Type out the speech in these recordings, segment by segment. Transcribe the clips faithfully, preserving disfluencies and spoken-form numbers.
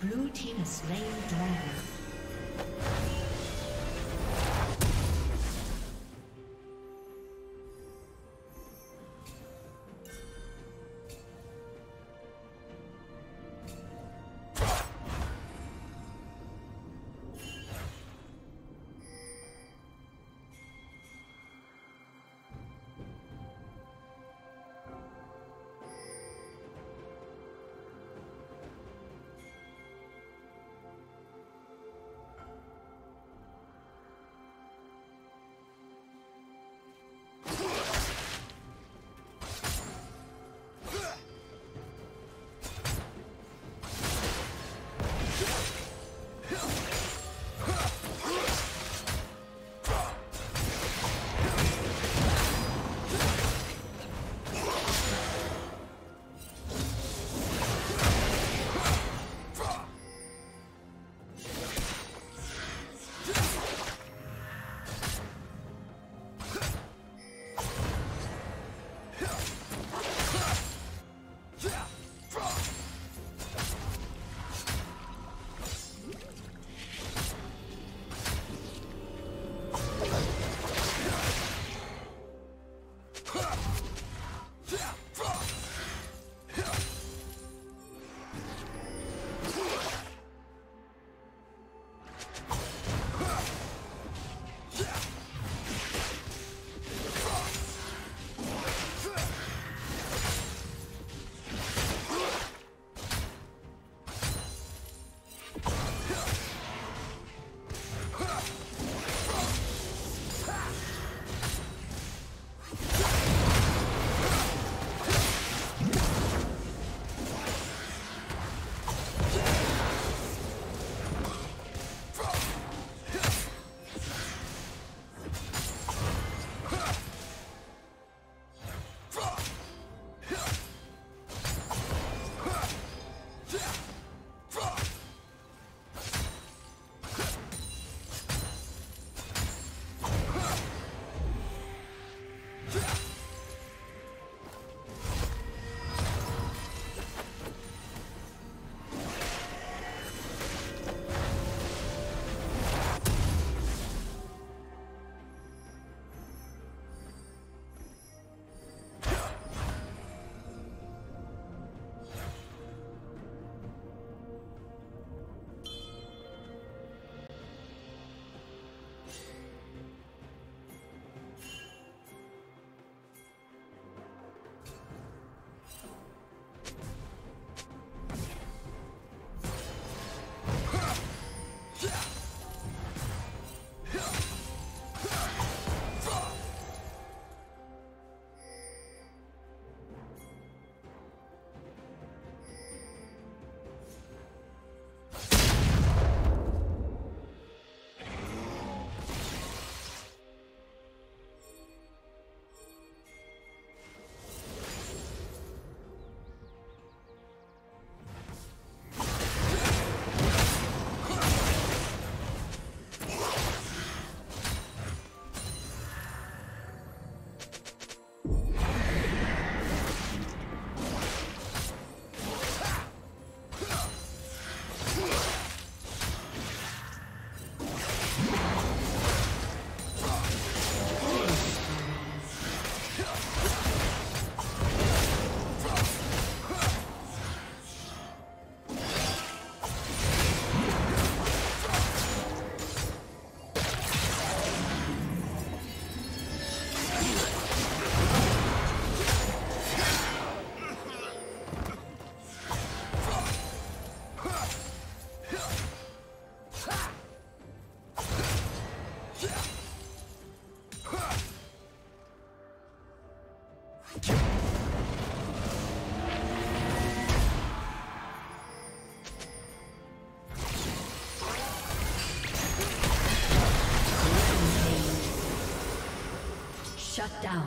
Blue team has slain the dragon. Shut down.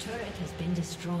team's turret has been destroyed.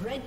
Red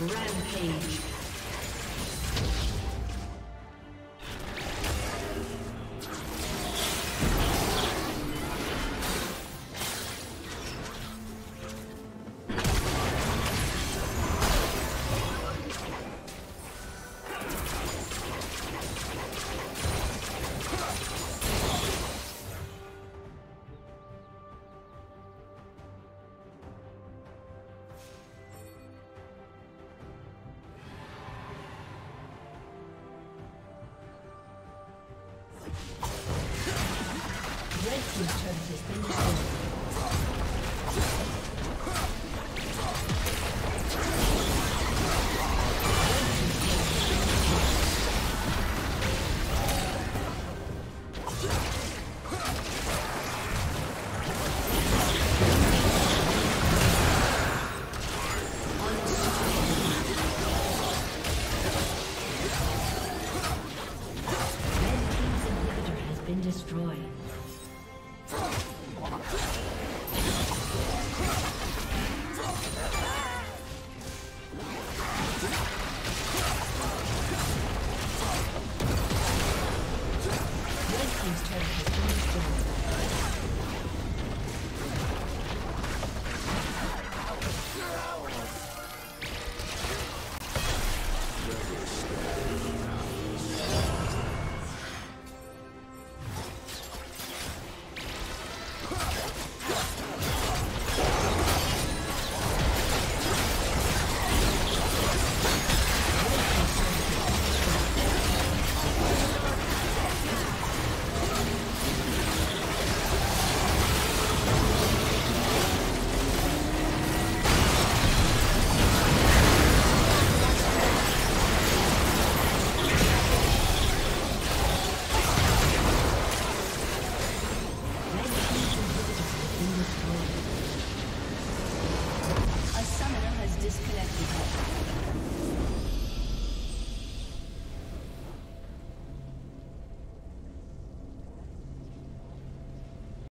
Rampage. Disconnected.